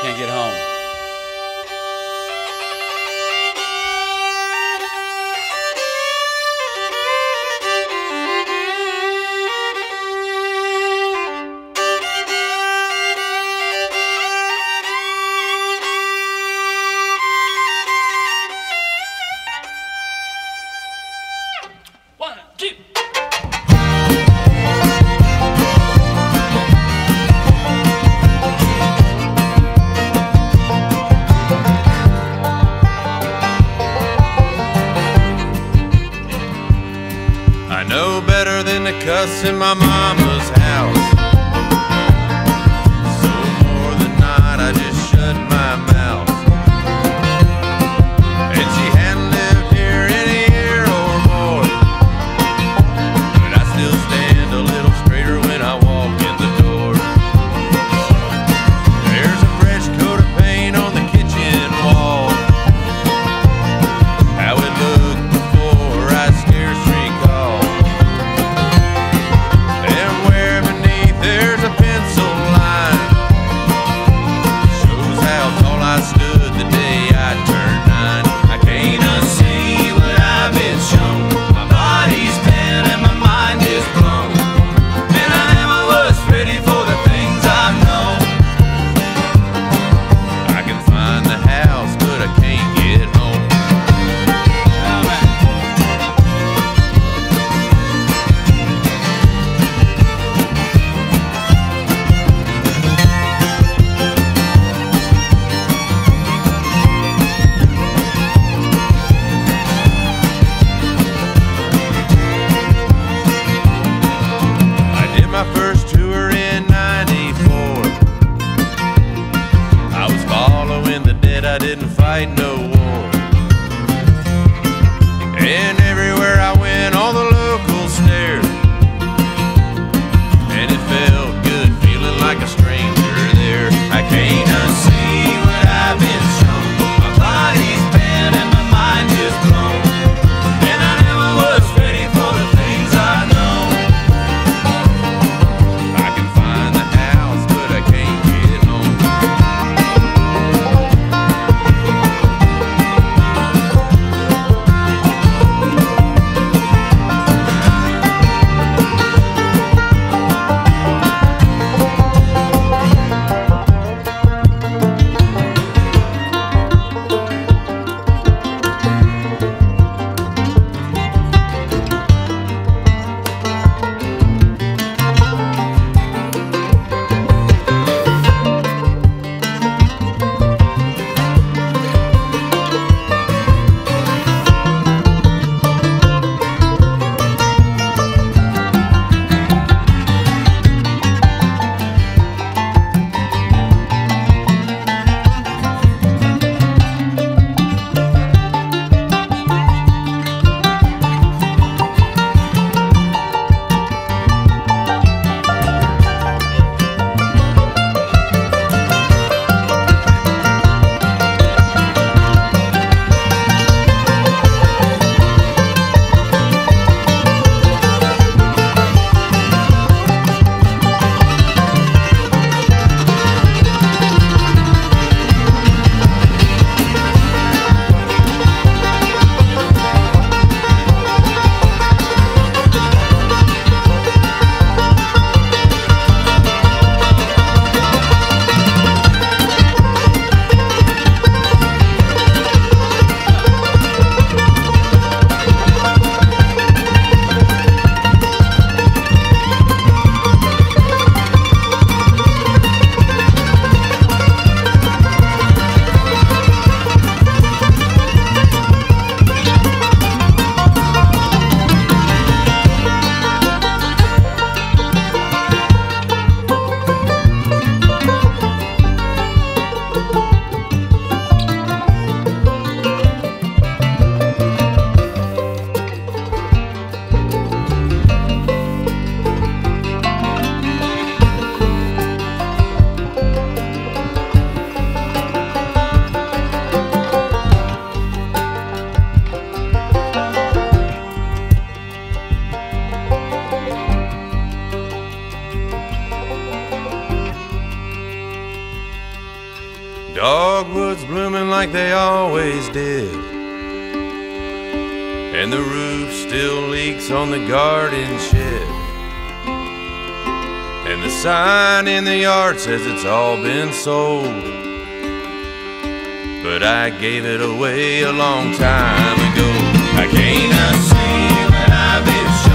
Can't Get Home. I know better than to cuss in my mama's house, so more than not I just shut my mouth. And she hadn't lived here in a year or more, but I still stand a little straighter when I walk in the door. There's a fresh coat of paint on the kitchen wall, how it looked before I scarcely called. Beneath Dogwoods blooming like they always did, and the roof still leaks on the garden shed, and the sign in the yard says it's all been sold, but I gave it away a long time ago. I can't unsee what I've been shown.